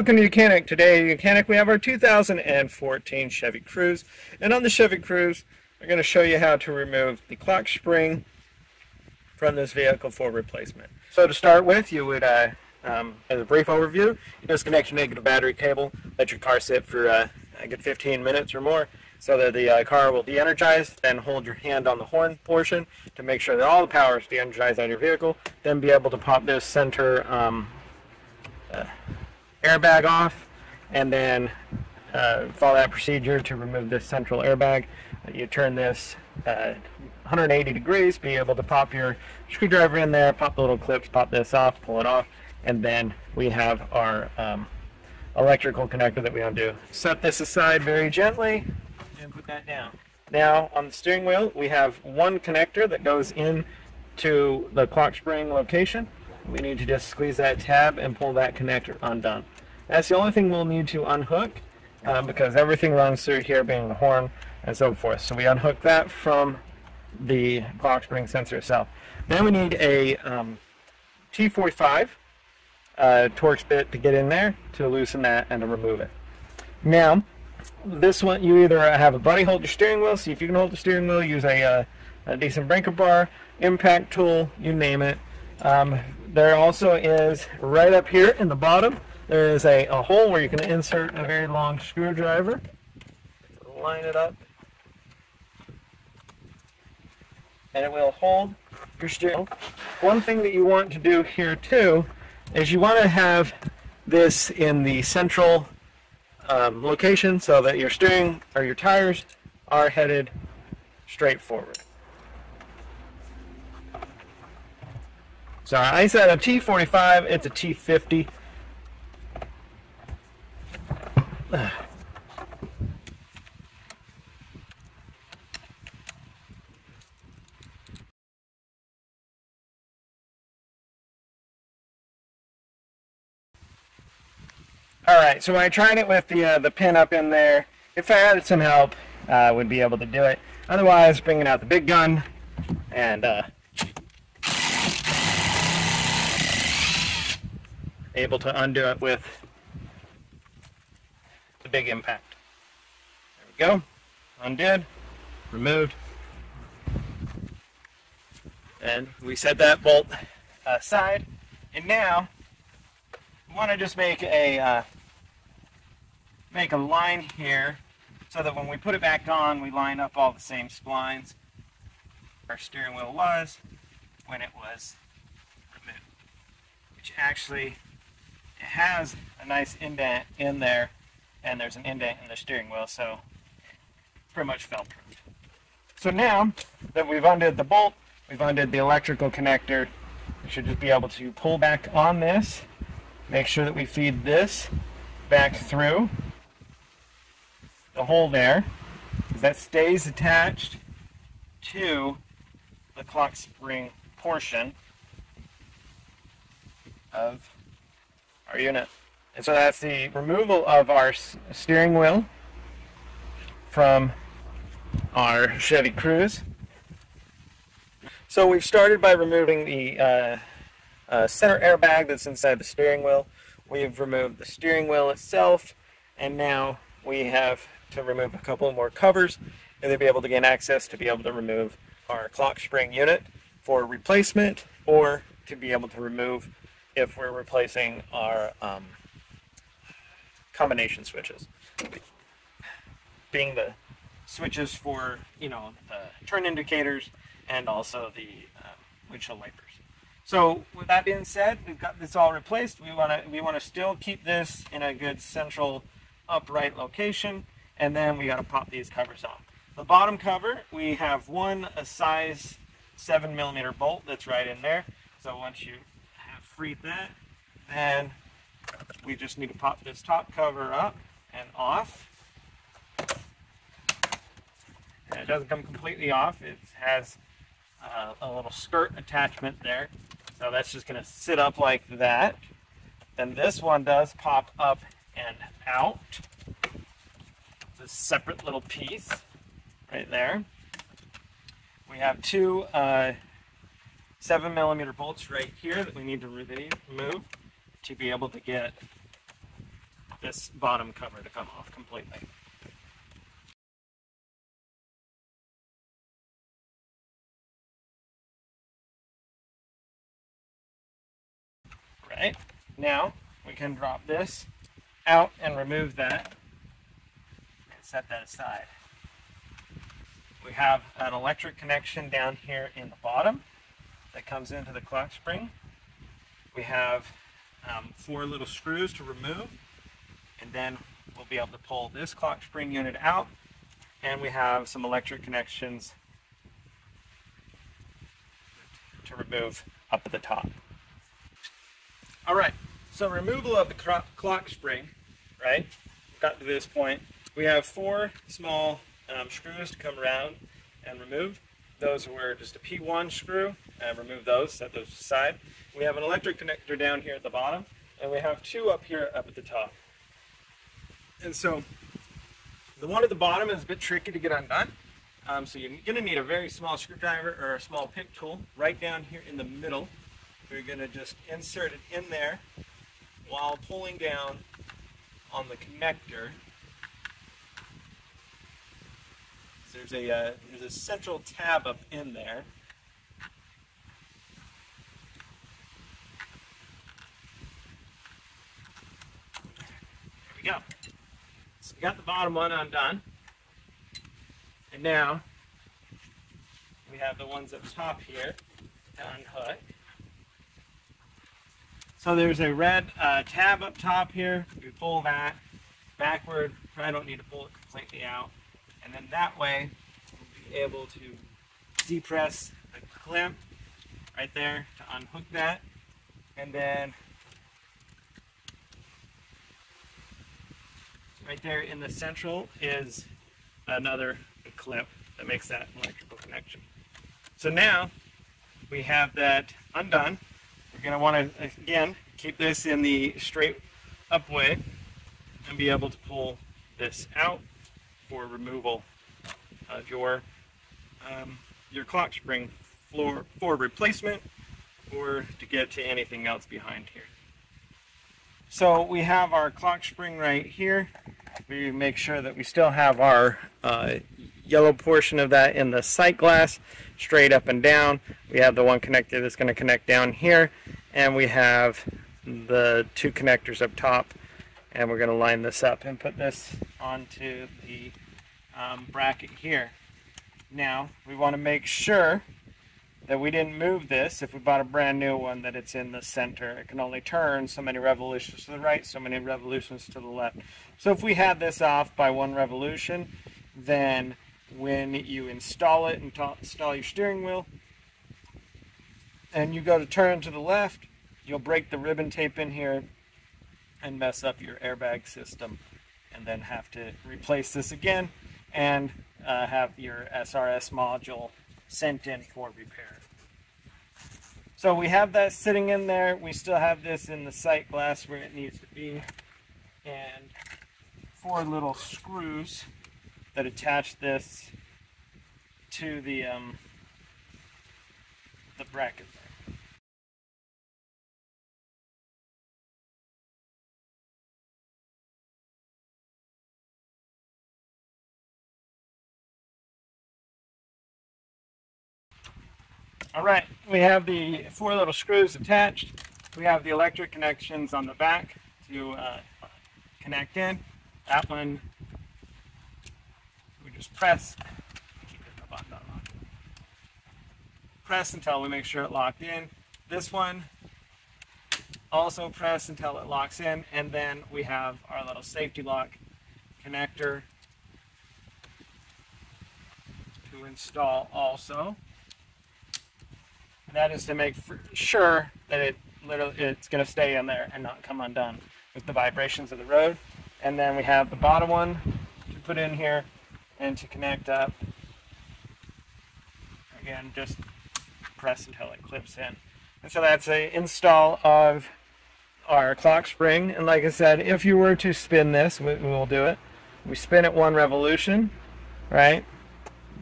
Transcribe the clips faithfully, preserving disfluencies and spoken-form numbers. Welcome to YOUCANIC. Today at YOUCANIC we have our two thousand fourteen Chevy Cruze, and on the Chevy Cruze we're going to show you how to remove the clock spring from this vehicle for replacement. So to start with, you would, uh, um, as a brief overview, you disconnect your negative battery cable, let your car sit for uh, a good fifteen minutes or more so that the uh, car will de-energize, then hold your hand on the horn portion to make sure that all the power is de-energized out of your vehicle, then be able to pop this center um, uh, airbag off, and then uh, follow that procedure to remove this central airbag. You turn this uh, one hundred eighty degrees, be able to pop your screwdriver in there, pop the little clips, pop this off, pull it off, and then we have our um, electrical connector that we have to set this aside very gently and put that down. Now on the steering wheel we have one connector that goes in to the clock spring location. We need to just squeeze that tab and pull that connector undone. That's the only thing we'll need to unhook, uh, because everything runs through here, being the horn and so forth. So we unhook that from the clock spring sensor itself. Then we need a um, T forty-five uh, Torx bit to get in there to loosen that and to remove it. Now this one, you either have a buddy hold your steering wheel, see if you can hold the steering wheel, use a, uh, a decent breaker bar, impact tool, you name it. Um, there also is, right up here in the bottom, there is a, a hole where you can insert a very long screwdriver. Line it up, and it will hold your steering. One thing that you want to do here too is you want to have this in the central um, location so that your steering or your tires are headed straight forward. So I said a T forty-five, it's a T fifty. Alright, so I tried it with the, uh, the pin up in there. If I added some help, I uh, would be able to do it. Otherwise, bringing out the big gun and uh, able to undo it with the big impact. There we go. Undid, removed, and we set that bolt aside. And now we want to just make a uh, make a line here so that when we put it back on, we line up all the same splines our steering wheel was when it was removed, which actually, it has a nice indent in there, and there's an indent in the steering wheel, so pretty much felt proof. So now that we've undid the bolt, we've undid the electrical connector, we should just be able to pull back on this, make sure that we feed this back through the hole there, because that stays attached to the clock spring portion of our unit. And so that's the removal of our steering wheel from our Chevy Cruze. So we've started by removing the uh, uh, center airbag that's inside the steering wheel. We've removed the steering wheel itself, and now we have to remove a couple more covers and then be able to gain access to be able to remove our clock spring unit for replacement, or to be able to remove if we're replacing our um, combination switches, being the switches for, you know, the turn indicators and also the um, windshield wipers. So with that being said, we've got this all replaced. We want to we want to still keep this in a good central upright location, and then we got to pop these covers off. The bottom cover, we have one a size seven millimeter bolt that's right in there. So once you read that, then we just need to pop this top cover up and off. And it doesn't come completely off, it has uh, a little skirt attachment there, so that's just going to sit up like that. Then this one does pop up and out, it's a separate little piece right there. We have two uh, seven millimeter bolts right here that we need to remove to be able to get want this bottom cover to come off completely. Right, now we can drop this out and remove that and set that aside. We have an electric connection down here in the bottom that comes into the clock spring. We have um, four little screws to remove, and then we'll be able to pull this clock spring unit out, and we have some electric connections to remove up at the top. All right, so removal of the clock spring, right? Got to this point. We have four small um, screws to come around and remove. Those were just a P one screw, and remove those, set those aside. We have an electric connector down here at the bottom, and we have two up here up at the top. And so the one at the bottom is a bit tricky to get undone. Um, so you're gonna need a very small screwdriver or a small pick tool right down here in the middle. We're gonna just insert it in there while pulling down on the connector. There's a, uh, there's a central tab up in there. There we go. So we got the bottom one undone. And now we have the ones up top here to unhook. So there's a red uh, tab up top here. We pull that backward. I don't need to pull it completely out. And then that way, we'll be able to depress the clamp right there to unhook that. And then right there in the central is another clip that makes that electrical connection. So now we have that undone. We're going to want to, again, keep this in the straight up way and be able to pull this out for removal of your um, your clock spring floor for replacement or to get to anything else behind here. So we have our clock spring right here. We make sure that we still have our uh, yellow portion of that in the sight glass straight up and down. We have the one connector that's going to connect down here, and we have the two connectors up top. And we're going to line this up and put this onto the um, bracket here. Now, we want to make sure that we didn't move this. If we bought a brand new one, that it's in the center. It can only turn so many revolutions to the right, so many revolutions to the left. So if we had this off by one revolution, then when you install it and install your steering wheel, and you go to turn to the left, you'll break the ribbon tape in here and mess up your airbag system, and then have to replace this again and uh, have your S R S module sent in for repair. So we have that sitting in there. We still have this in the sight glass where it needs to be, and four little screws that attach this to the, um, the bracket there. All right, we have the four little screws attached. We have the electric connections on the back to uh, connect in. That one, we just press, keep it locked, not locked. Press until we make sure it locked in. This one, also press until it locks in. And then we have our little safety lock connector to install also. And that is to make sure that it literally it's going to stay in there and not come undone with the vibrations of the road. And then we have the bottom one to put in here and to connect up. Again, just press until it clips in. And so that's an install of our clock spring. And like I said, if you were to spin this, we will do it. We spin it one revolution, right?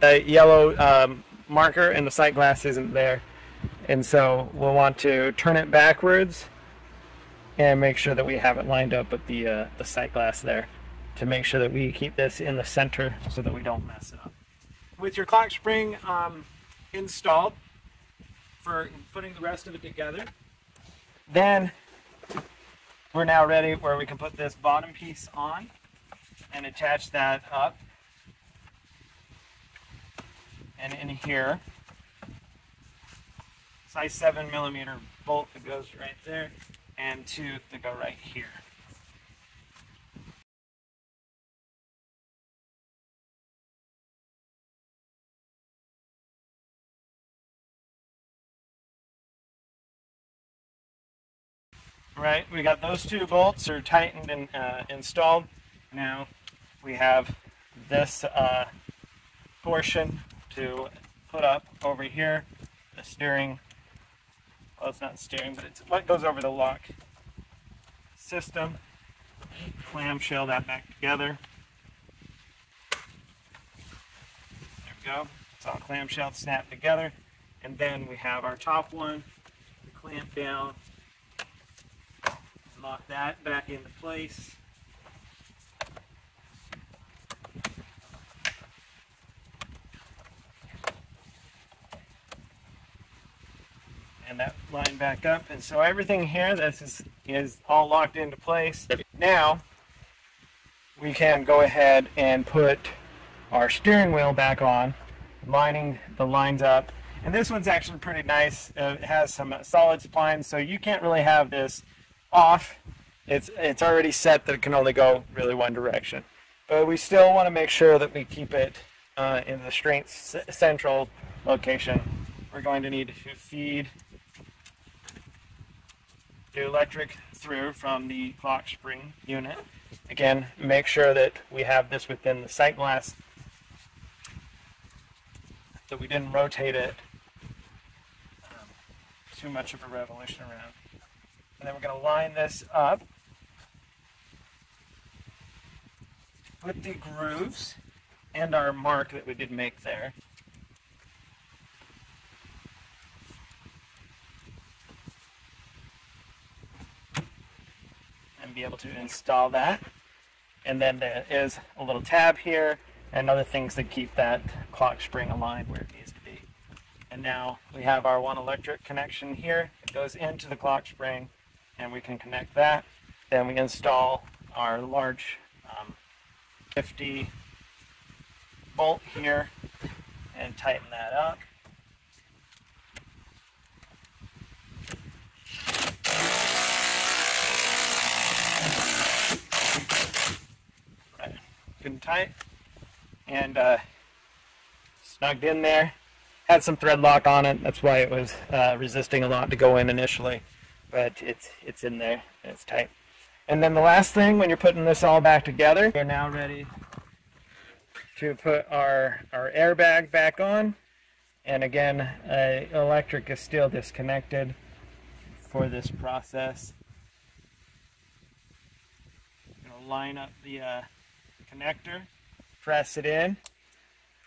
The yellow um, marker in the sight glass isn't there. And so we'll want to turn it backwards and make sure that we have it lined up with the uh, the sight glass there to make sure that we keep this in the center so that we don't mess it up. With your clock spring um, installed for putting the rest of it together, then we're now ready where we can put this bottom piece on and attach that up. And in here, size seven millimeter bolt that goes right there and two that go right here. Right, we got those two bolts are tightened and uh, installed. Now we have this uh, portion to put up over here, the steering, well, it's not steering, but it's what goes over the lock system. Clamshell that back together. There we go. It's all clamshelled, snapped together. And then we have our top one, we clamp down, lock that back into place. And that line back up. And so everything here, this is, is all locked into place. Now we can go ahead and put our steering wheel back on, lining the lines up. And this one's actually pretty nice. It has some solid splines, so you can't really have this off. It's it's already set that it can only go really one direction, but we still want to make sure that we keep it uh, in the straight central location. We're going to need to feed the electric through from the clock spring unit. Again, make sure that we have this within the sight glass, that we didn't rotate it um, too much of a revolution around. And then we're going to line this up with the grooves and our mark that we did make there. And be able to install that. And then there is a little tab here and other things that keep that clock spring aligned where it needs to be. And now we have our one electric connection here. It goes into the clock spring, and we can connect that. Then we install our large um, T fifty bolt here and tighten that up. Right, good and tight, and uh, snugged in there. Had some thread lock on it, that's why it was uh, resisting a lot to go in initially. But it's it's in there and it's tight. And then the last thing, when you're putting this all back together, we're now ready to put our our airbag back on. And again, uh, electric is still disconnected for this process. I'm gonna line up the uh, connector, press it in,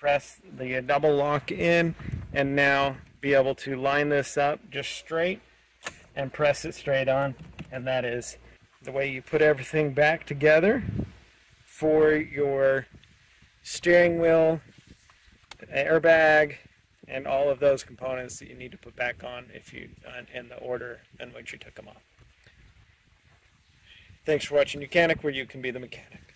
press the double lock in, and now be able to line this up just straight and press it straight on. And that is the way you put everything back together for your steering wheel, airbag, and all of those components that you need to put back on if you in the order in which you took them off. Thanks for watching YOUCANIC, where you can be the mechanic.